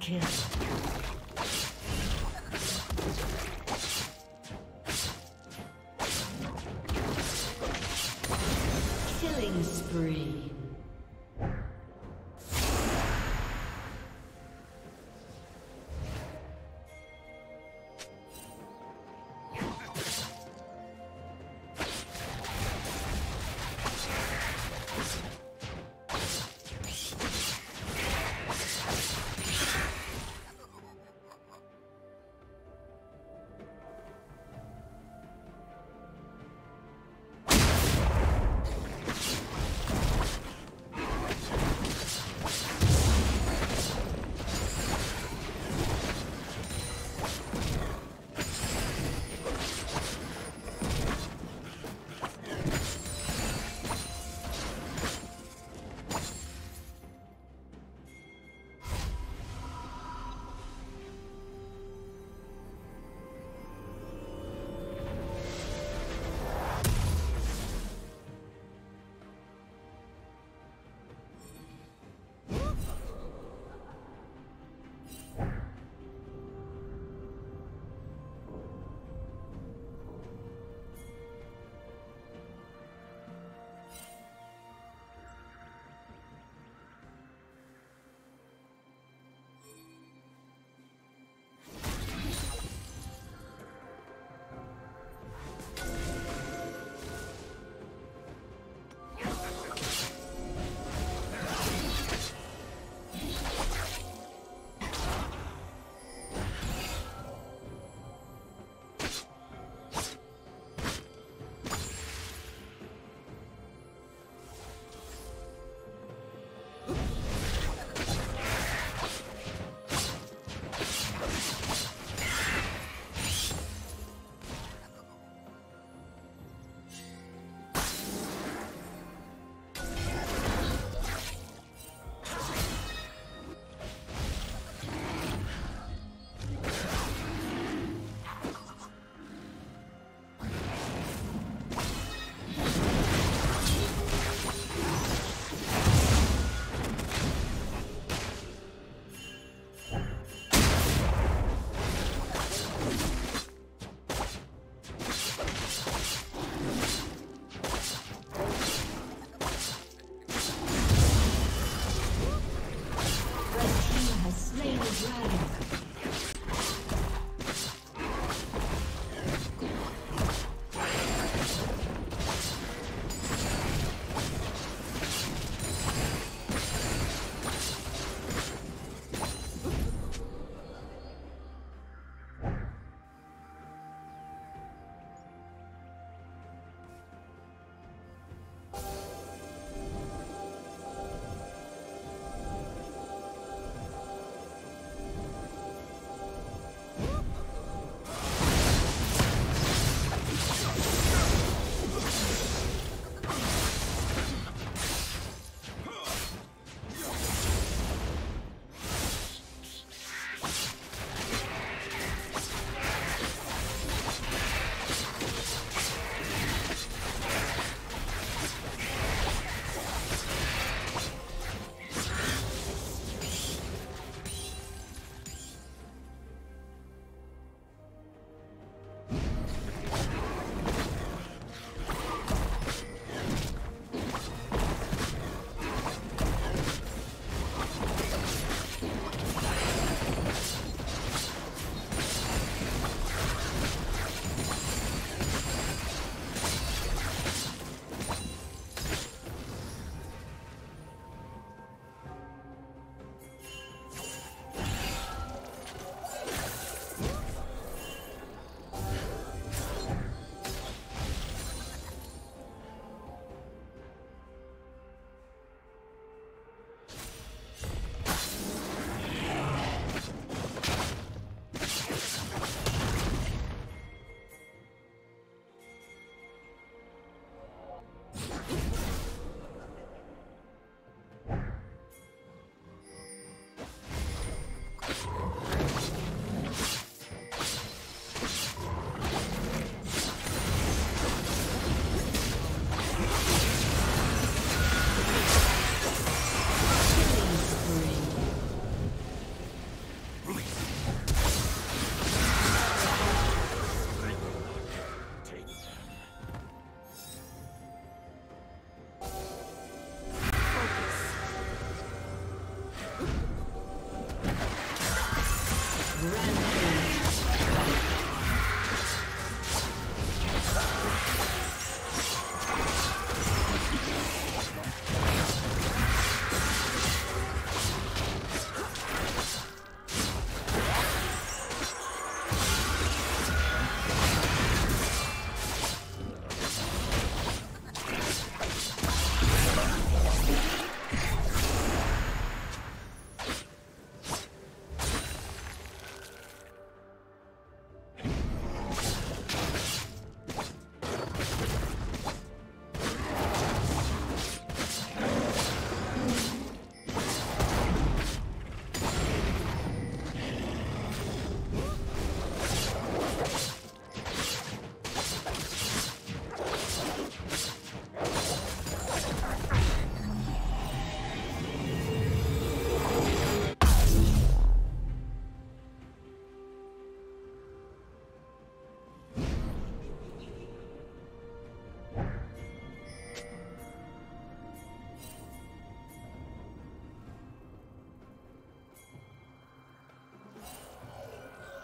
kill. Killing spree.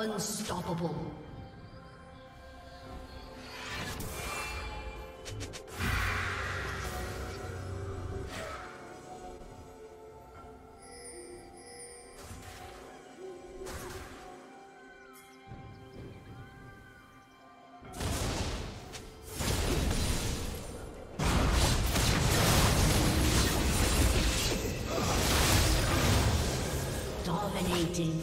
Unstoppable. Dominating.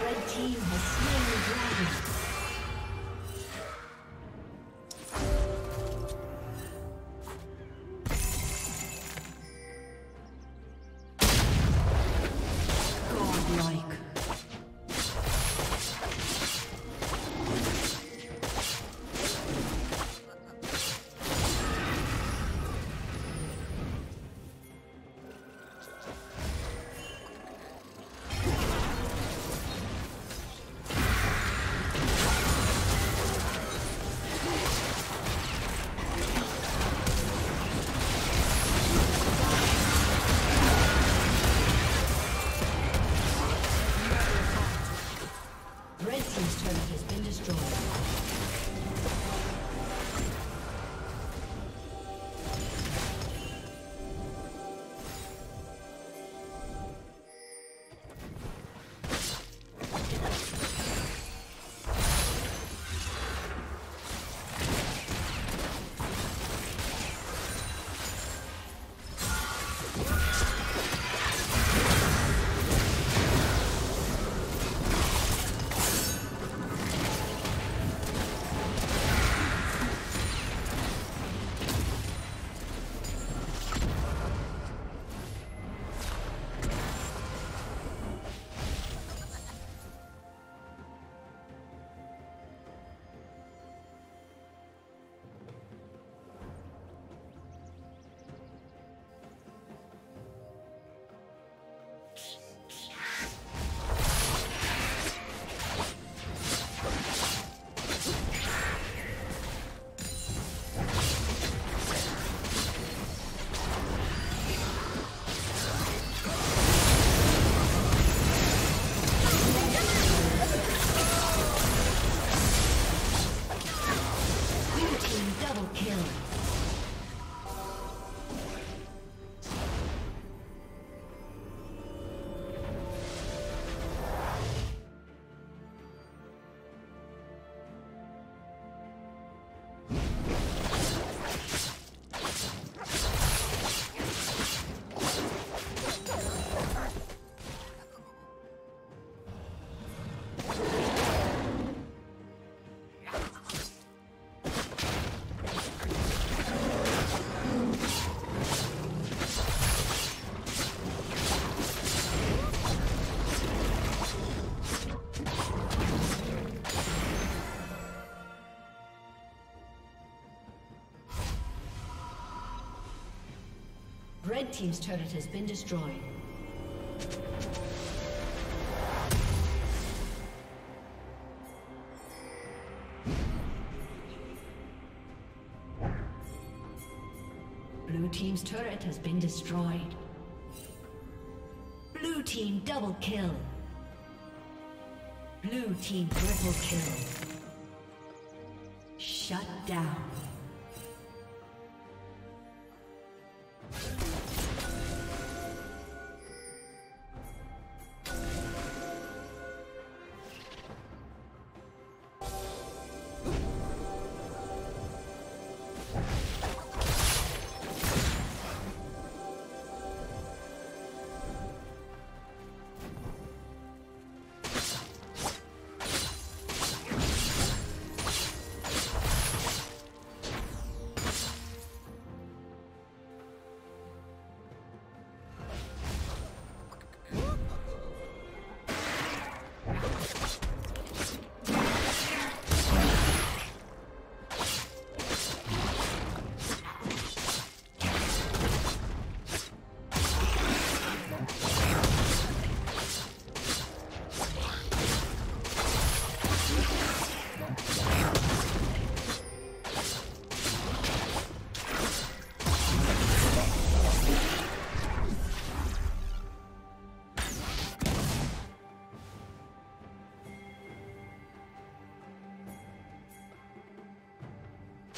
Red team has slain the dragon. Red team's turret has been destroyed. Blue team's turret has been destroyed. Blue team double kill. Blue team triple kill. Shut down.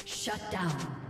Shut down.